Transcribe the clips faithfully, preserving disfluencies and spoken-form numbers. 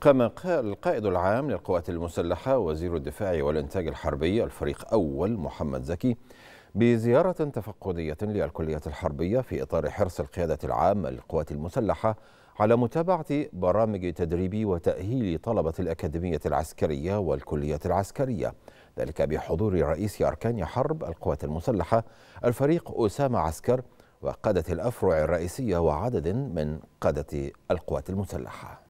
كما قال القائد العام للقوات المسلحة وزير الدفاع والإنتاج الحربي الفريق أول محمد زكي بزيارة تفقدية للكلية الحربية في إطار حرص القيادة العامة للقوات المسلحة على متابعة برامج تدريب وتأهيل طلبة الأكاديمية العسكرية والكلية العسكرية، ذلك بحضور رئيس أركان حرب القوات المسلحة الفريق أسامة عسكر وقادة الأفرع الرئيسية وعدد من قادة القوات المسلحة.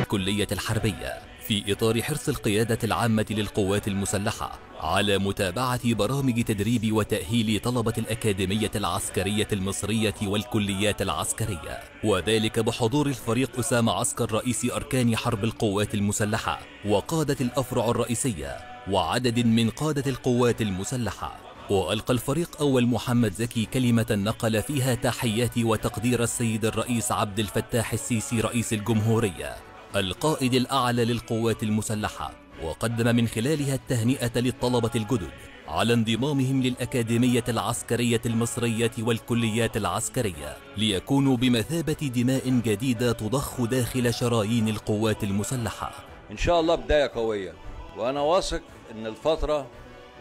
الكلية الحربية في إطار حرص القيادة العامة للقوات المسلحة على متابعة برامج تدريب وتأهيل طلبة الأكاديمية العسكرية المصرية والكليات العسكرية، وذلك بحضور الفريق أسامة عسكر رئيس أركان حرب القوات المسلحة وقادة الأفرع الرئيسية وعدد من قادة القوات المسلحة. وألقى الفريق أول محمد زكي كلمة نقل فيها تحيات وتقدير السيد الرئيس عبد الفتاح السيسي رئيس الجمهورية القائد الأعلى للقوات المسلحة، وقدم من خلالها التهنئة للطلبة الجدد على انضمامهم للأكاديمية العسكرية المصرية والكليات العسكرية ليكونوا بمثابة دماء جديدة تضخ داخل شرايين القوات المسلحة. إن شاء الله بداية قوية، وأنا واثق إن الفترة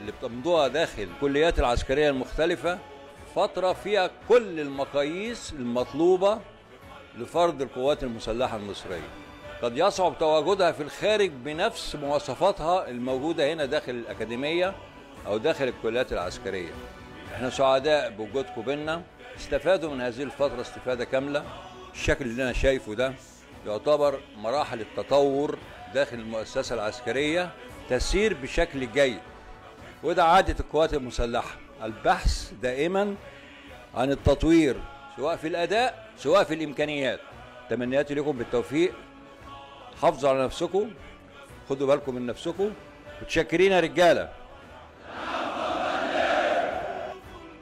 اللي بتمضوها داخل الكليات العسكرية المختلفة فترة فيها كل المقاييس المطلوبة لفرد القوات المسلحة المصرية، قد يصعب تواجدها في الخارج بنفس مواصفاتها الموجودة هنا داخل الأكاديمية أو داخل الكليات العسكرية. احنا سعداء بوجودكم بينا، استفادوا من هذه الفترة استفادة كاملة. الشكل اللي انا شايفه ده يعتبر مراحل التطور داخل المؤسسة العسكرية تسير بشكل جيد، وده عادة القوات المسلحة، البحث دائما عن التطوير سواء في الأداء سواء في الإمكانيات. تمنياتي لكم بالتوفيق، حافظوا على نفسكم، خدوا بالكم من نفسكم، متشكرين يا رجاله.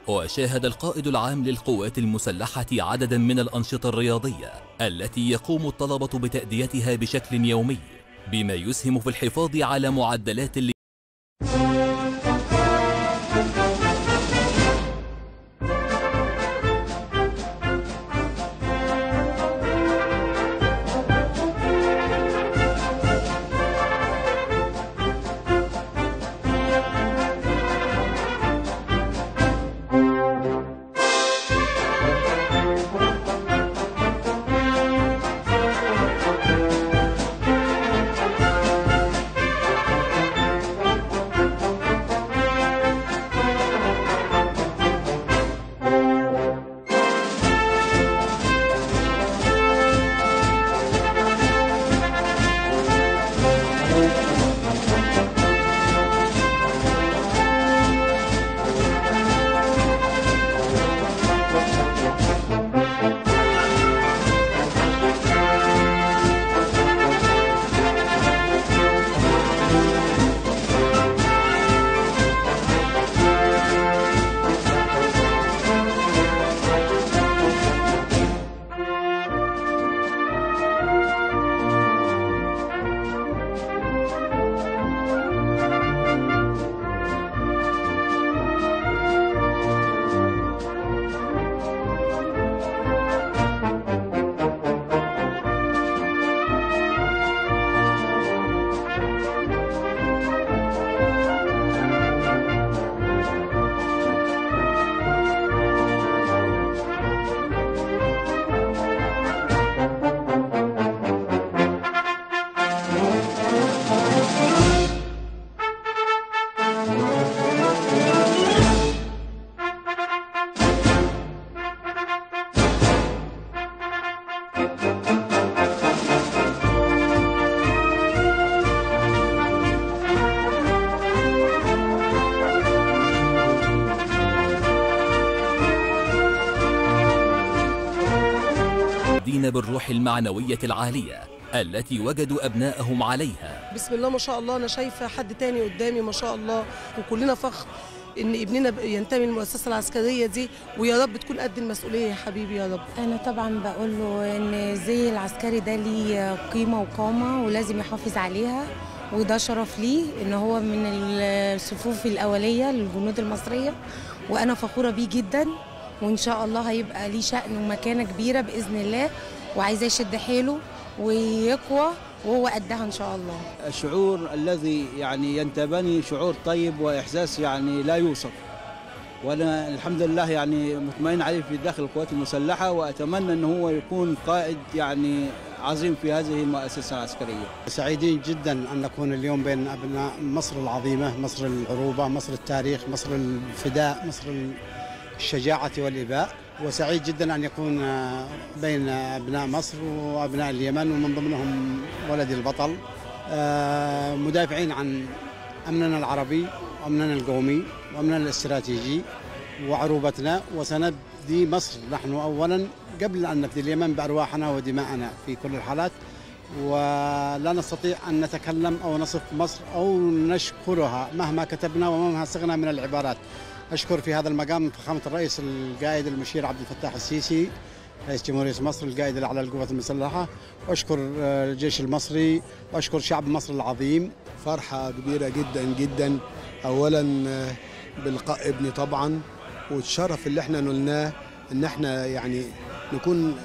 وشاهد القائد العام للقوات المسلحة عددا من الأنشطة الرياضية التي يقوم الطلبة بتأديتها بشكل يومي بما يسهم في الحفاظ على معدلات اللي بالروح المعنوية العالية التي وجدوا أبنائهم عليها. بسم الله ما شاء الله، أنا شايفة حد تاني قدامي ما شاء الله، وكلنا فخر ان ابننا ينتمي للمؤسسه العسكريه دي، ويا رب تكون قد المسؤوليه يا حبيبي يا رب. انا طبعا بقول له ان زي العسكري ده ليه قيمه وقامه ولازم يحافظ عليها، وده شرف ليه ان هو من الصفوف الاوليه للجنود المصريه، وانا فخوره بيه جدا، وان شاء الله هيبقى ليه شأن ومكانه كبيره باذن الله، وعايزاه يشد حيله ويقوى وهو قدها ان شاء الله. الشعور الذي يعني ينتابني شعور طيب واحساس يعني لا يوصف، وانا الحمد لله يعني مطمئن عليه في داخل القوات المسلحه، واتمنى ان هو يكون قائد يعني عظيم في هذه المؤسسه العسكريه. سعيدين جدا ان نكون اليوم بين ابناء مصر العظيمه، مصر العروبه، مصر التاريخ، مصر الفداء، مصر الشجاعه والاباء، وسعيد جدا أن يكون بين أبناء مصر وأبناء اليمن ومن ضمنهم ولدي البطل، مدافعين عن أمننا العربي وأمننا القومي وأمننا الاستراتيجي وعروبتنا، وسنبدي مصر نحن أولا قبل أن نبدي اليمن بأرواحنا ودماءنا في كل الحالات، ولا نستطيع أن نتكلم أو نصف مصر أو نشكرها مهما كتبنا ومهما صغنا من العبارات. أشكر في هذا المقام فخامة الرئيس القائد المشير عبد الفتاح السيسي رئيس جمهورية مصر القائد الأعلى للقوات المسلحة، وأشكر الجيش المصري، وأشكر شعب مصر العظيم. فرحة كبيرة جدا جدا أولا بلقاء ابني طبعا، والشرف اللي احنا نلناه إن احنا يعني نكون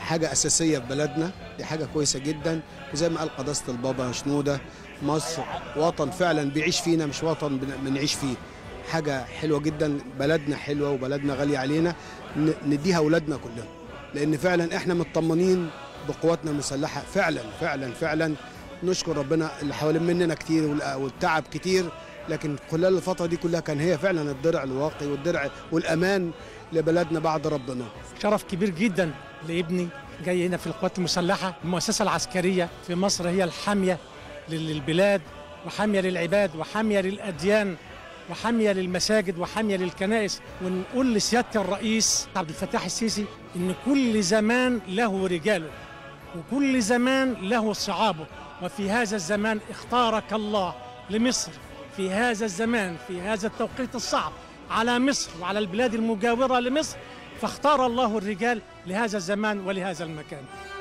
حاجة أساسية في بلدنا، دي حاجة كويسة جدا، وزي ما قال قداسة البابا شنوده مصر وطن فعلا بيعيش فينا مش وطن بنعيش فيه. حاجة حلوة جدا، بلدنا حلوة وبلدنا غالية علينا، نديها أولادنا كلنا، لأن فعلا إحنا مطمنين بقواتنا المسلحة فعلا فعلا فعلا. نشكر ربنا اللي حوالين مننا كتير والتعب كتير، لكن خلال الفترة دي كلها كان هي فعلا الدرع الواقي والدرع والأمان لبلدنا بعد ربنا. شرف كبير جدا لابني جاي هنا في القوات المسلحة. المؤسسة العسكرية في مصر هي الحامية للبلاد وحامية للعباد وحامية للأديان وحامية للمساجد وحامية للكنائس، ونقول لسيادة الرئيس عبد الفتاح السيسي إن كل زمان له رجاله وكل زمان له صعابه، وفي هذا الزمان اختارك الله لمصر، في هذا الزمان في هذا التوقيت الصعب على مصر وعلى البلاد المجاورة لمصر، فاختار الله الرجال لهذا الزمان ولهذا المكان.